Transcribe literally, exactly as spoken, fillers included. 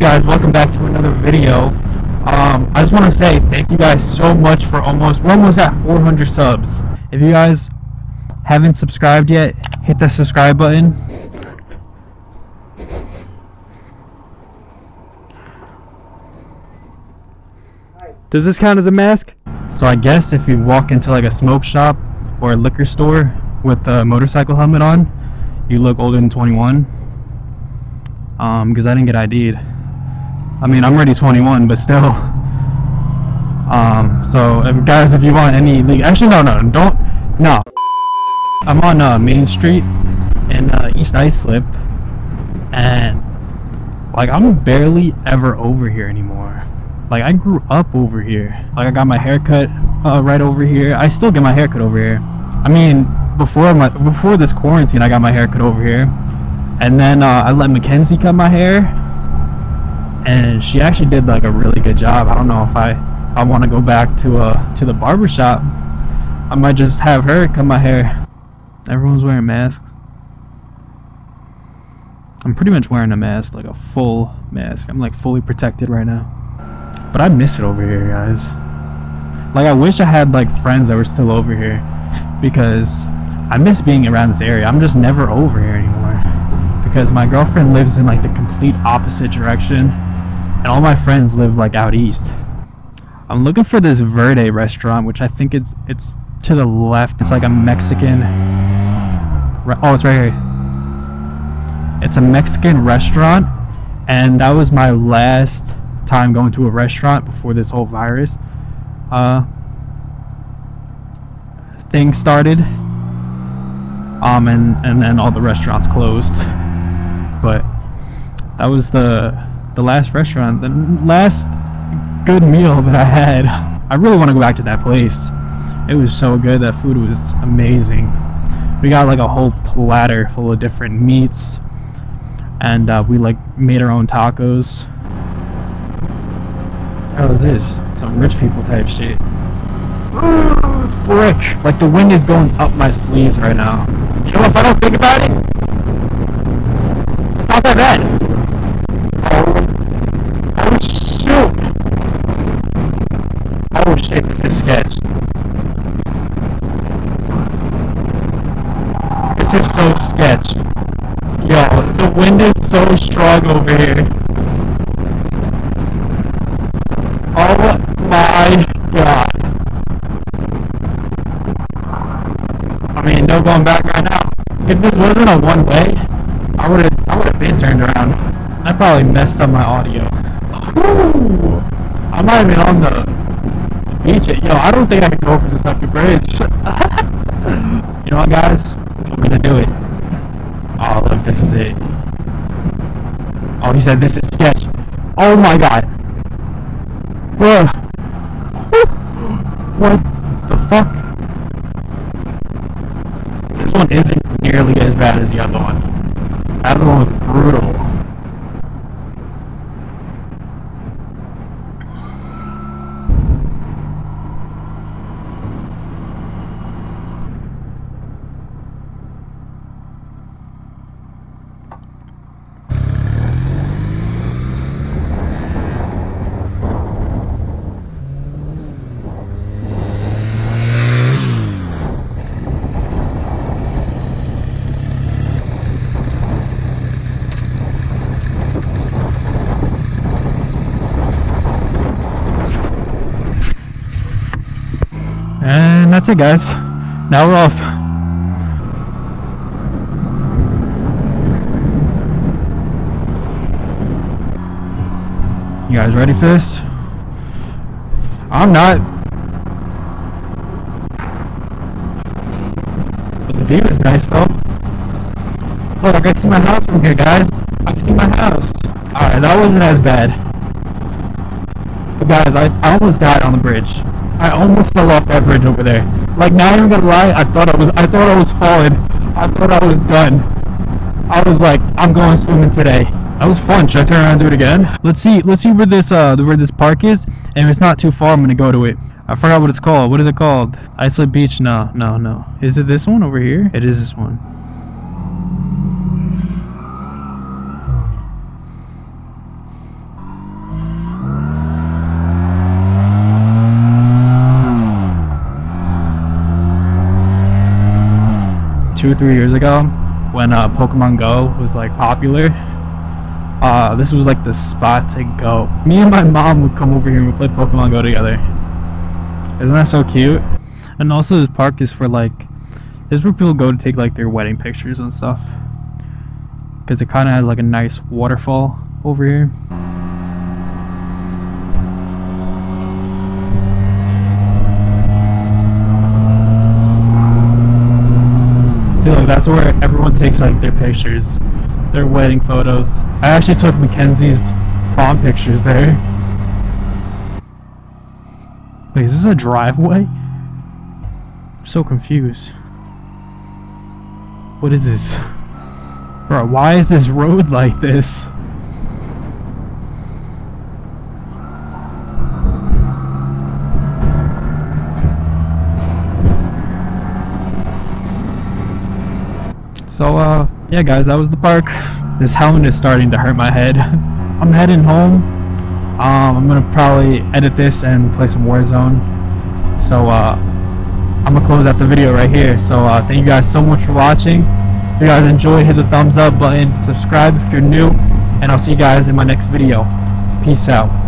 guys, welcome back to another video. Um, I just want to say thank you guys so much for almost, we're almost at four hundred subs. If you guys haven't subscribed yet, hit the subscribe button. Does this count as a mask? So I guess if you walk into like a smoke shop or a liquor store with a motorcycle helmet on, you look older than twenty-one. Um, because I didn't get I D'd. I mean, I'm already twenty-one, but still. Um, so if, guys, if you want any legal, actually, no, no, don't, no. I'm on uh, Main Street in uh, East Islip, and like I'm barely ever over here anymore. Like I grew up over here. Like I got my haircut uh, right over here. I still get my haircut over here. I mean, before my before this quarantine, I got my haircut over here. And then uh, I let Mackenzie cut my hair, and she actually did like a really good job. I don't know if I I want to go back to uh to the barbershop. I might just have her cut my hair. Everyone's wearing masks. I'm pretty much wearing a mask, like a full mask. I'm like fully protected right now. But I miss it over here, guys. Like I wish I had like friends that were still over here, because I miss being around this area. I'm just never over here anymore. Because my girlfriend lives in like the complete opposite direction, and all my friends live like out east. I'm looking for this Verde restaurant, which I think it's it's to the left. It's like a Mexican. Oh, it's right here. It's a Mexican restaurant, and that was my last time going to a restaurant before this whole virus uh, thing started, um, and and then all the restaurants closed. But that was the the last restaurant, the last good meal that I had. I really want to go back to that place. It was so good. That food was amazing. We got like a whole platter full of different meats, and uh, we like made our own tacos. How is this? Some rich people type shit. Ooh, it's brick. Like the wind is going up my sleeves right now. You know, if I don't think about it, not that bad. Oh, oh shoot! Oh shit, this is sketch. This is so sketch. Yo, the wind is so strong over here. Oh my god. I mean, no going back right now. If this wasn't a one way, I would have I would have been turned around. I probably messed up my audio. Ooh, I'm not even on the beach yet. Yo, I don't think I can go over this fucking bridge. You know what, guys? I'm gonna do it. Oh, look, this is it. Oh, he said this is sketch. Oh my god. Whoa. What the fuck? This one isn't nearly as bad as the other one. That one was brutal. And that's it, guys. Now we're off. You guys ready for this? I'm not. But the view is nice, though. Look, I can see my house from here, guys. I can see my house. Alright, that wasn't as bad. But guys, I, I almost died on the bridge. I almost fell off that bridge over there. Like, not even gonna lie, I thought I was, I thought I was falling. I thought I was done. I was like, I'm going swimming today. That was fun. Should I turn around and do it again? Let's see, let's see where this, uh, where this park is. And if it's not too far, I'm gonna go to it. I forgot what it's called. What is it called? Islip Beach? No, no, no. Is it this one over here? It is this one. two or three years ago when uh, Pokemon Go was like popular. Uh, this was like the spot to go. Me and my mom would come over here and we'd play Pokemon Go together. Isn't that so cute? And also this park is for like, this is where people go to take like their wedding pictures and stuff. Cause it kinda has like a nice waterfall over here. See, like that's where everyone takes like their pictures, their wedding photos. I actually took Mackenzie's prom pictures there. Wait, is this a driveway? I'm so confused. What is this? Bro, why is this road like this? So, uh, yeah guys, that was the park. This helmet is starting to hurt my head. I'm heading home. Um, I'm gonna probably edit this and play some Warzone. So, uh, I'm gonna close out the video right here. So, uh, thank you guys so much for watching. If you guys enjoyed, hit the thumbs up button, subscribe if you're new, and I'll see you guys in my next video. Peace out.